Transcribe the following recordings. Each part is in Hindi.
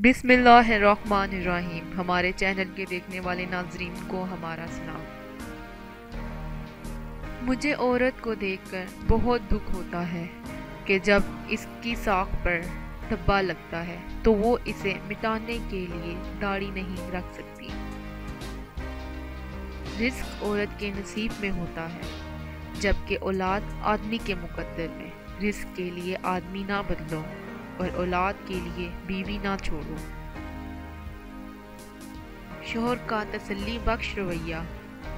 बिस्मिल्लाहिर्रहमानिर्रहीम। हमारे चैनल के देखने वाले नाज़रीन को हमारा सलाम। मुझे औरत को देखकर बहुत दुख होता है कि जब इसकी साख पर धब्बा लगता है तो वो इसे मिटाने के लिए दाढ़ी नहीं रख सकती। रिस्क औरत के नसीब में होता है, जबकि औलाद आदमी के मुकद्दर में। रिस्क के लिए आदमी ना बदलो और औलाद के लिए बीवी ना छोड़ो। शोहर का तसल्ली बख्श रवैया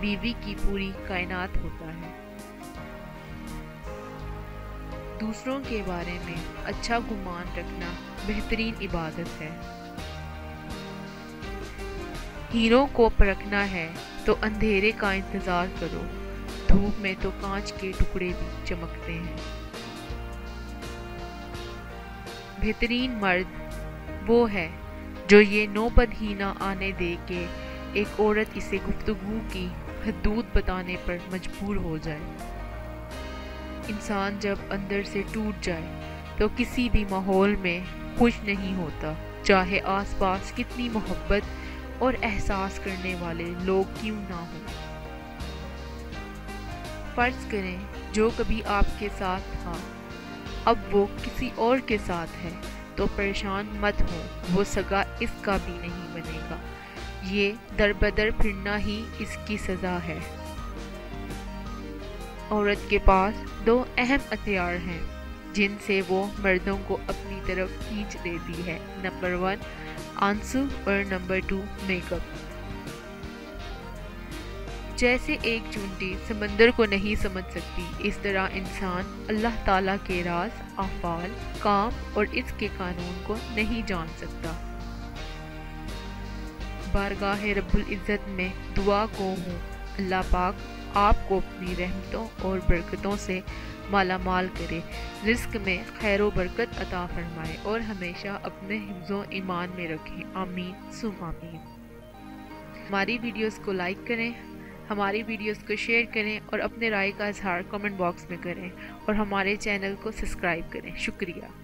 बीवी की पूरी कायनात होता है। दूसरों के बारे में अच्छा गुमान रखना बेहतरीन इबादत है। हीरों को परखना है तो अंधेरे का इंतजार करो, धूप में तो कांच के टुकड़े भी चमकते हैं। बेहतरीन मर्द वो है जो ये नौबत ही ना आने दे के एक औरत इसे गुफ्तगू की हदूद बताने पर मजबूर हो जाए। इंसान जब अंदर से टूट जाए तो किसी भी माहौल में खुश नहीं होता, चाहे आसपास कितनी मोहब्बत और एहसास करने वाले लोग क्यों ना हों। फ़र्ज़ करें जो कभी आपके साथ था अब वो किसी और के साथ है, तो परेशान मत हो, वो सगा इसका भी नहीं बनेगा। ये दरबदर फिरना ही इसकी सज़ा है। औरत के पास दो अहम हथियार हैं जिनसे वो मर्दों को अपनी तरफ खींच देती है। नंबर 1 आंसू और नंबर 2 मेकअप। जैसे एक चुंटी समंदर को नहीं समझ सकती, इस तरह इंसान अल्लाह ताला के राज, अफ़ाल, काम और इसके कानून को नहीं जान सकता। बारगाह रब्बुल इज़्ज़त में दुआ को हूँ, अल्लाह पाक आपको अपनी रहमतों और बरकतों से मालामाल करे, रिस्क में खैर व बरकत अता फरमाए और हमेशा अपने हिफ्ज़ो ईमान में रखे। आमीन सुम आमीन। हमारी वीडियोज़ को लाइक करें, हमारी वीडियोस को शेयर करें और अपने राय का इजहार कमेंट बॉक्स में करें और हमारे चैनल को सब्सक्राइब करें। शुक्रिया।